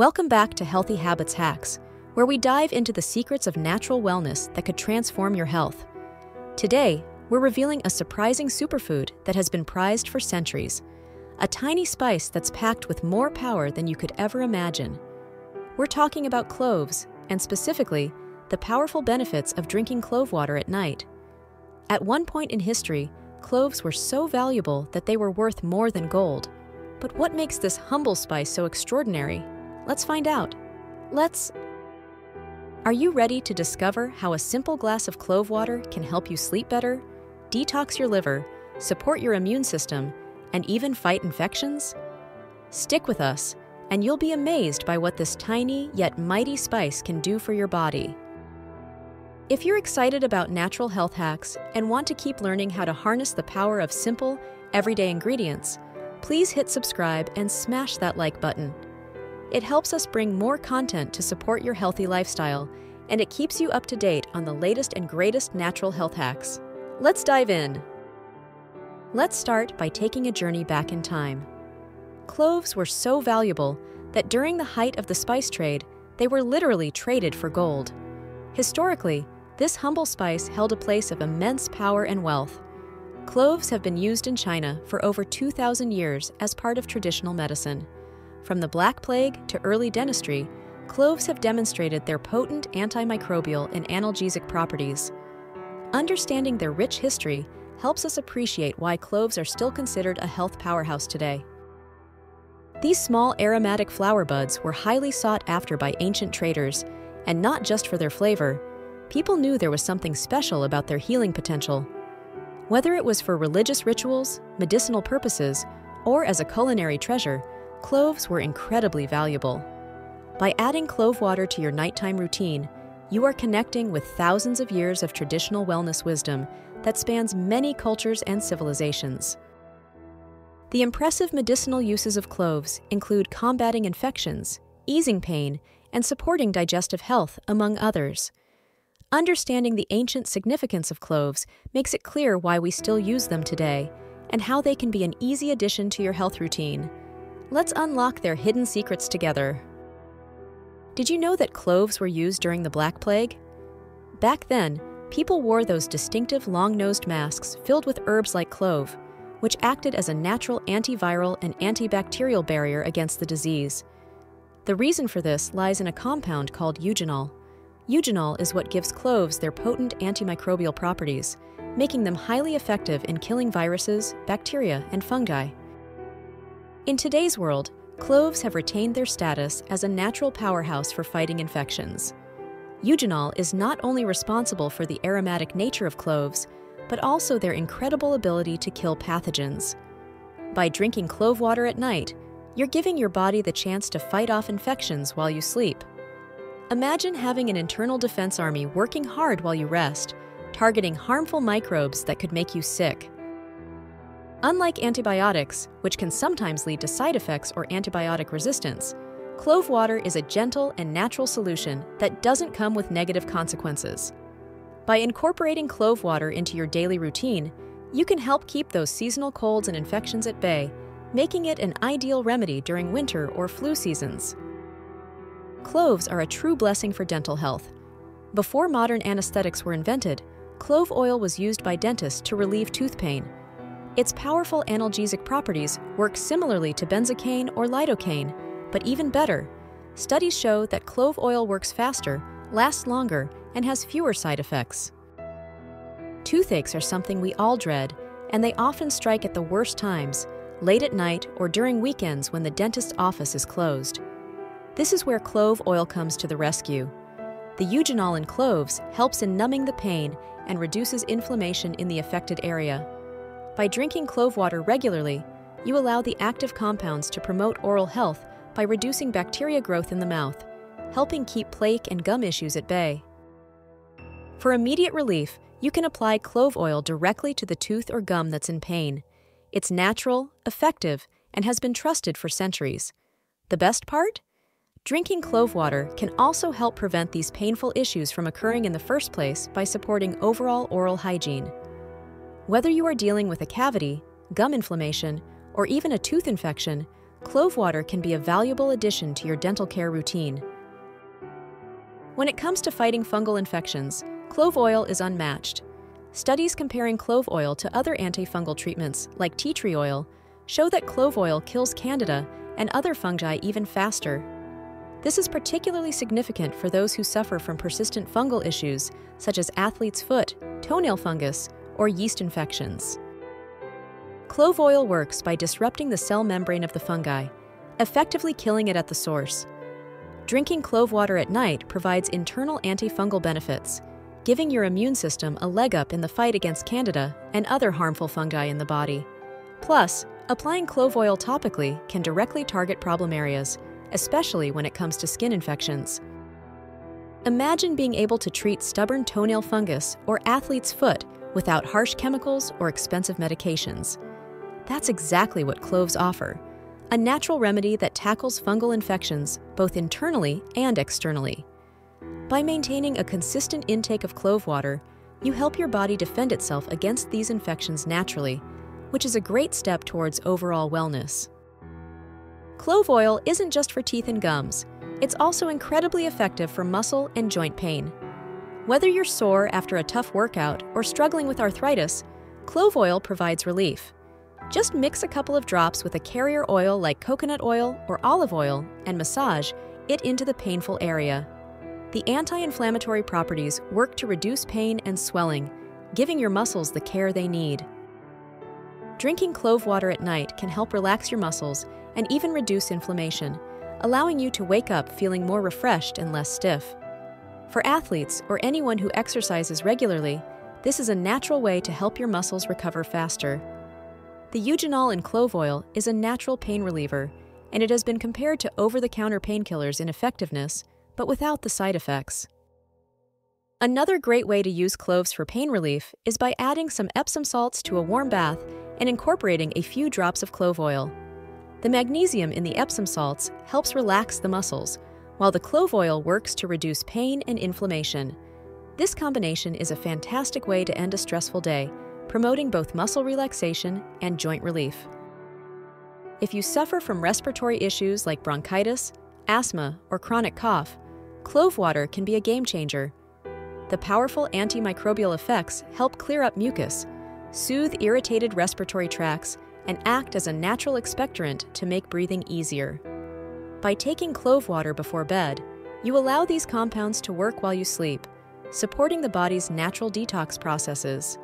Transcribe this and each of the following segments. Welcome back to Healthy Habits Hacks, where we dive into the secrets of natural wellness that could transform your health. Today, we're revealing a surprising superfood that has been prized for centuries, a tiny spice that's packed with more power than you could ever imagine. We're talking about cloves, and specifically, the powerful benefits of drinking clove water at night. At one point in history, cloves were so valuable that they were worth more than gold. But what makes this humble spice so extraordinary? Let's find out. Are you ready to discover how a simple glass of clove water can help you sleep better, detox your liver, support your immune system, and even fight infections? Stick with us, and you'll be amazed by what this tiny yet mighty spice can do for your body. If you're excited about natural health hacks and want to keep learning how to harness the power of simple, everyday ingredients, please hit subscribe and smash that like button. It helps us bring more content to support your healthy lifestyle, and it keeps you up to date on the latest and greatest natural health hacks. Let's dive in. Let's start by taking a journey back in time. Cloves were so valuable that during the height of the spice trade, they were literally traded for gold. Historically, this humble spice held a place of immense power and wealth. Cloves have been used in China for over 2,000 years as part of traditional medicine. From the Black Plague to early dentistry, cloves have demonstrated their potent antimicrobial and analgesic properties. Understanding their rich history helps us appreciate why cloves are still considered a health powerhouse today. These small aromatic flower buds were highly sought after by ancient traders, and not just for their flavor. People knew there was something special about their healing potential. Whether it was for religious rituals, medicinal purposes, or as a culinary treasure, cloves were incredibly valuable. By adding clove water to your nighttime routine, you are connecting with thousands of years of traditional wellness wisdom that spans many cultures and civilizations. The impressive medicinal uses of cloves include combating infections, easing pain, and supporting digestive health, among others. Understanding the ancient significance of cloves makes it clear why we still use them today and how they can be an easy addition to your health routine. Let's unlock their hidden secrets together. Did you know that cloves were used during the Black Plague? Back then, people wore those distinctive long-nosed masks filled with herbs like clove, which acted as a natural antiviral and antibacterial barrier against the disease. The reason for this lies in a compound called eugenol. Eugenol is what gives cloves their potent antimicrobial properties, making them highly effective in killing viruses, bacteria, and fungi. In today's world, cloves have retained their status as a natural powerhouse for fighting infections. Eugenol is not only responsible for the aromatic nature of cloves, but also their incredible ability to kill pathogens. By drinking clove water at night, you're giving your body the chance to fight off infections while you sleep. Imagine having an internal defense army working hard while you rest, targeting harmful microbes that could make you sick. Unlike antibiotics, which can sometimes lead to side effects or antibiotic resistance, clove water is a gentle and natural solution that doesn't come with negative consequences. By incorporating clove water into your daily routine, you can help keep those seasonal colds and infections at bay, making it an ideal remedy during winter or flu seasons. Cloves are a true blessing for dental health. Before modern anesthetics were invented, clove oil was used by dentists to relieve tooth pain. Its powerful analgesic properties work similarly to benzocaine or lidocaine, but even better. Studies show that clove oil works faster, lasts longer, and has fewer side effects. Toothaches are something we all dread, and they often strike at the worst times, late at night or during weekends when the dentist's office is closed. This is where clove oil comes to the rescue. The eugenol in cloves helps in numbing the pain and reduces inflammation in the affected area. By drinking clove water regularly, you allow the active compounds to promote oral health by reducing bacteria growth in the mouth, helping keep plaque and gum issues at bay. For immediate relief, you can apply clove oil directly to the tooth or gum that's in pain. It's natural, effective, and has been trusted for centuries. The best part? Drinking clove water can also help prevent these painful issues from occurring in the first place by supporting overall oral hygiene. Whether you are dealing with a cavity, gum inflammation, or even a tooth infection, clove water can be a valuable addition to your dental care routine. When it comes to fighting fungal infections, clove oil is unmatched. Studies comparing clove oil to other antifungal treatments, like tea tree oil, show that clove oil kills candida and other fungi even faster. This is particularly significant for those who suffer from persistent fungal issues, such as athlete's foot, toenail fungus, or yeast infections. Clove oil works by disrupting the cell membrane of the fungi, effectively killing it at the source. Drinking clove water at night provides internal antifungal benefits, giving your immune system a leg up in the fight against candida and other harmful fungi in the body. Plus, applying clove oil topically can directly target problem areas, especially when it comes to skin infections. Imagine being able to treat stubborn toenail fungus or athlete's foot without harsh chemicals or expensive medications. That's exactly what cloves offer, a natural remedy that tackles fungal infections both internally and externally. By maintaining a consistent intake of clove water, you help your body defend itself against these infections naturally, which is a great step towards overall wellness. Clove oil isn't just for teeth and gums, it's also incredibly effective for muscle and joint pain. Whether you're sore after a tough workout or struggling with arthritis, clove oil provides relief. Just mix a couple of drops with a carrier oil like coconut oil or olive oil and massage it into the painful area. The anti-inflammatory properties work to reduce pain and swelling, giving your muscles the care they need. Drinking clove water at night can help relax your muscles and even reduce inflammation, allowing you to wake up feeling more refreshed and less stiff. For athletes or anyone who exercises regularly, this is a natural way to help your muscles recover faster. The eugenol in clove oil is a natural pain reliever, and it has been compared to over-the-counter painkillers in effectiveness, but without the side effects. Another great way to use cloves for pain relief is by adding some Epsom salts to a warm bath and incorporating a few drops of clove oil. The magnesium in the Epsom salts helps relax the muscles, while the clove oil works to reduce pain and inflammation. This combination is a fantastic way to end a stressful day, promoting both muscle relaxation and joint relief. If you suffer from respiratory issues like bronchitis, asthma, or chronic cough, clove water can be a game changer. The powerful antimicrobial effects help clear up mucus, soothe irritated respiratory tracts, and act as a natural expectorant to make breathing easier. By taking clove water before bed, you allow these compounds to work while you sleep, supporting the body's natural detox processes.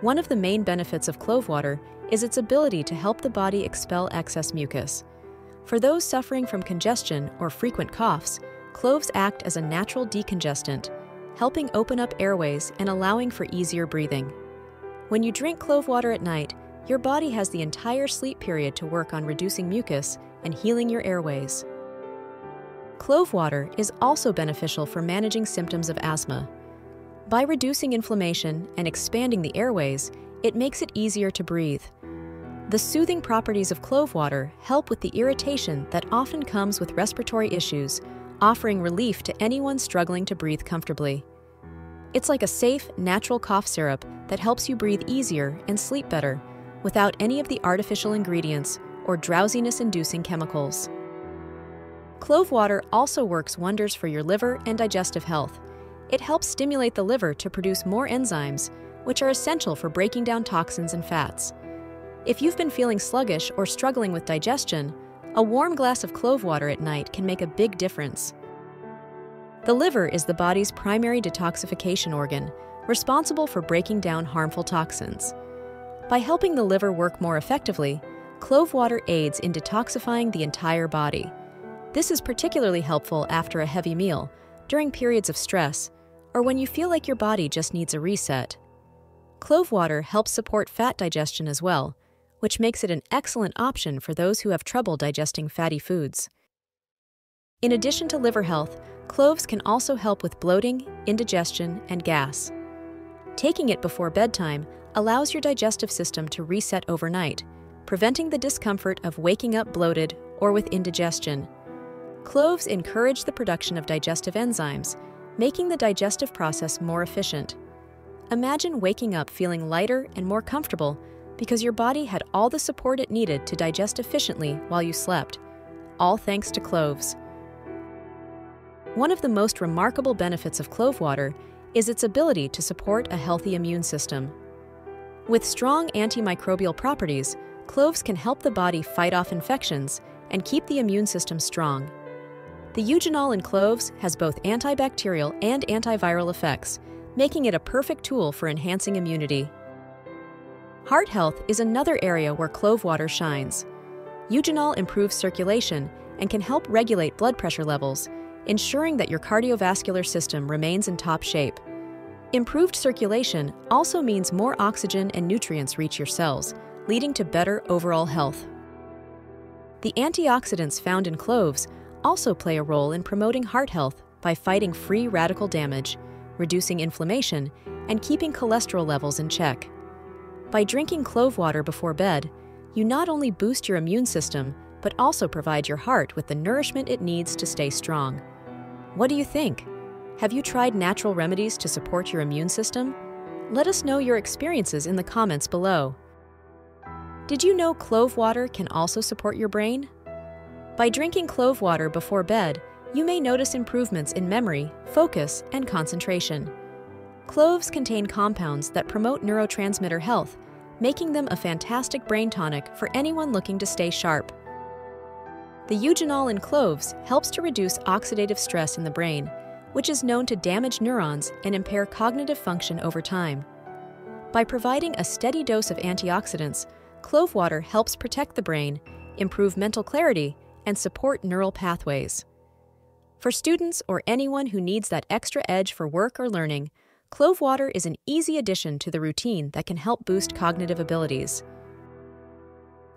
One of the main benefits of clove water is its ability to help the body expel excess mucus. For those suffering from congestion or frequent coughs, cloves act as a natural decongestant, helping open up airways and allowing for easier breathing. When you drink clove water at night, your body has the entire sleep period to work on reducing mucus and healing your airways. Clove water is also beneficial for managing symptoms of asthma. By reducing inflammation and expanding the airways, it makes it easier to breathe. The soothing properties of clove water help with the irritation that often comes with respiratory issues, offering relief to anyone struggling to breathe comfortably. It's like a safe, natural cough syrup that helps you breathe easier and sleep better, without any of the artificial ingredients or drowsiness-inducing chemicals. Clove water also works wonders for your liver and digestive health. It helps stimulate the liver to produce more enzymes, which are essential for breaking down toxins and fats. If you've been feeling sluggish or struggling with digestion, a warm glass of clove water at night can make a big difference. The liver is the body's primary detoxification organ, responsible for breaking down harmful toxins. By helping the liver work more effectively, clove water aids in detoxifying the entire body. This is particularly helpful after a heavy meal, during periods of stress, or when you feel like your body just needs a reset. Clove water helps support fat digestion as well, which makes it an excellent option for those who have trouble digesting fatty foods. In addition to liver health, cloves can also help with bloating, indigestion, and gas. Taking it before bedtime allows your digestive system to reset overnight, preventing the discomfort of waking up bloated or with indigestion. Cloves encourage the production of digestive enzymes, making the digestive process more efficient. Imagine waking up feeling lighter and more comfortable, because your body had all the support it needed to digest efficiently while you slept, all thanks to cloves. One of the most remarkable benefits of clove water is its ability to support a healthy immune system. With strong antimicrobial properties, cloves can help the body fight off infections and keep the immune system strong. The eugenol in cloves has both antibacterial and antiviral effects, making it a perfect tool for enhancing immunity. Heart health is another area where clove water shines. Eugenol improves circulation and can help regulate blood pressure levels, ensuring that your cardiovascular system remains in top shape. Improved circulation also means more oxygen and nutrients reach your cells, leading to better overall health. The antioxidants found in cloves also play a role in promoting heart health by fighting free radical damage, reducing inflammation, and keeping cholesterol levels in check. By drinking clove water before bed, you not only boost your immune system, but also provide your heart with the nourishment it needs to stay strong. What do you think? Have you tried natural remedies to support your immune system? Let us know your experiences in the comments below. Did you know clove water can also support your brain? By drinking clove water before bed, you may notice improvements in memory, focus, and concentration. Cloves contain compounds that promote neurotransmitter health, making them a fantastic brain tonic for anyone looking to stay sharp. The eugenol in cloves helps to reduce oxidative stress in the brain, which is known to damage neurons and impair cognitive function over time. By providing a steady dose of antioxidants, clove water helps protect the brain, improve mental clarity, and support neural pathways. For students or anyone who needs that extra edge for work or learning, clove water is an easy addition to the routine that can help boost cognitive abilities.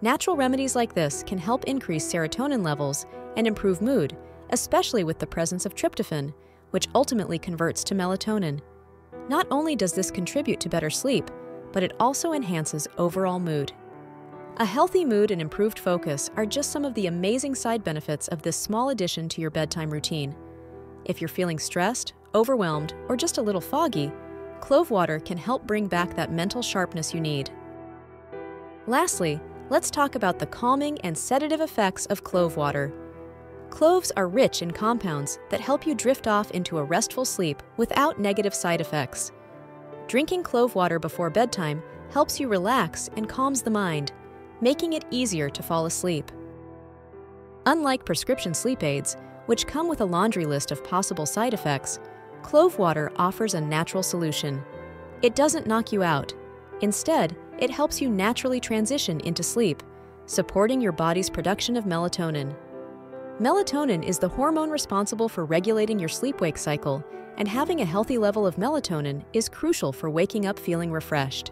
Natural remedies like this can help increase serotonin levels and improve mood, especially with the presence of tryptophan, which ultimately converts to melatonin. Not only does this contribute to better sleep, but it also enhances overall mood. A healthy mood and improved focus are just some of the amazing side benefits of this small addition to your bedtime routine. If you're feeling stressed, overwhelmed, or just a little foggy, clove water can help bring back that mental sharpness you need. Lastly, let's talk about the calming and sedative effects of clove water. Cloves are rich in compounds that help you drift off into a restful sleep without negative side effects. Drinking clove water before bedtime helps you relax and calms the mind, making it easier to fall asleep. Unlike prescription sleep aids, which come with a laundry list of possible side effects, clove water offers a natural solution. It doesn't knock you out. Instead, it helps you naturally transition into sleep, supporting your body's production of melatonin. Melatonin is the hormone responsible for regulating your sleep-wake cycle, and having a healthy level of melatonin is crucial for waking up feeling refreshed.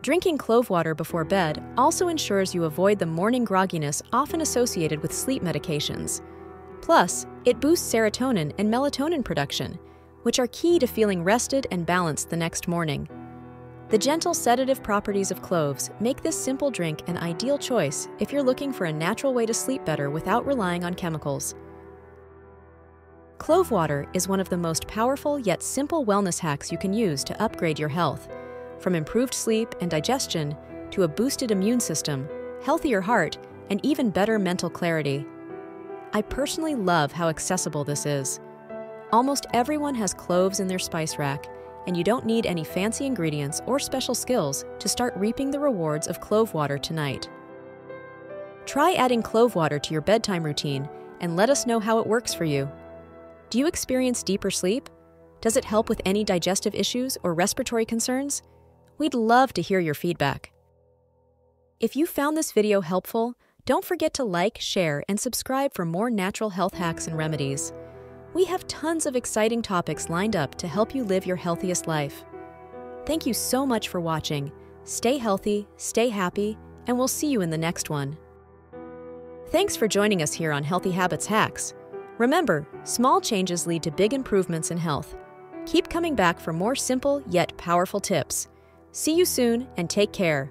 Drinking clove water before bed also ensures you avoid the morning grogginess often associated with sleep medications. Plus, it boosts serotonin and melatonin production, which are key to feeling rested and balanced the next morning. The gentle sedative properties of cloves make this simple drink an ideal choice if you're looking for a natural way to sleep better without relying on chemicals. Clove water is one of the most powerful yet simple wellness hacks you can use to upgrade your health. From improved sleep and digestion to a boosted immune system, healthier heart, and even better mental clarity. I personally love how accessible this is. Almost everyone has cloves in their spice rack, and you don't need any fancy ingredients or special skills to start reaping the rewards of clove water tonight. Try adding clove water to your bedtime routine and let us know how it works for you. Do you experience deeper sleep? Does it help with any digestive issues or respiratory concerns? We'd love to hear your feedback. If you found this video helpful, don't forget to like, share, and subscribe for more natural health hacks and remedies. We have tons of exciting topics lined up to help you live your healthiest life. Thank you so much for watching. Stay healthy, stay happy, and we'll see you in the next one. Thanks for joining us here on Healthy Habits Hacks. Remember, small changes lead to big improvements in health. Keep coming back for more simple yet powerful tips. See you soon and take care.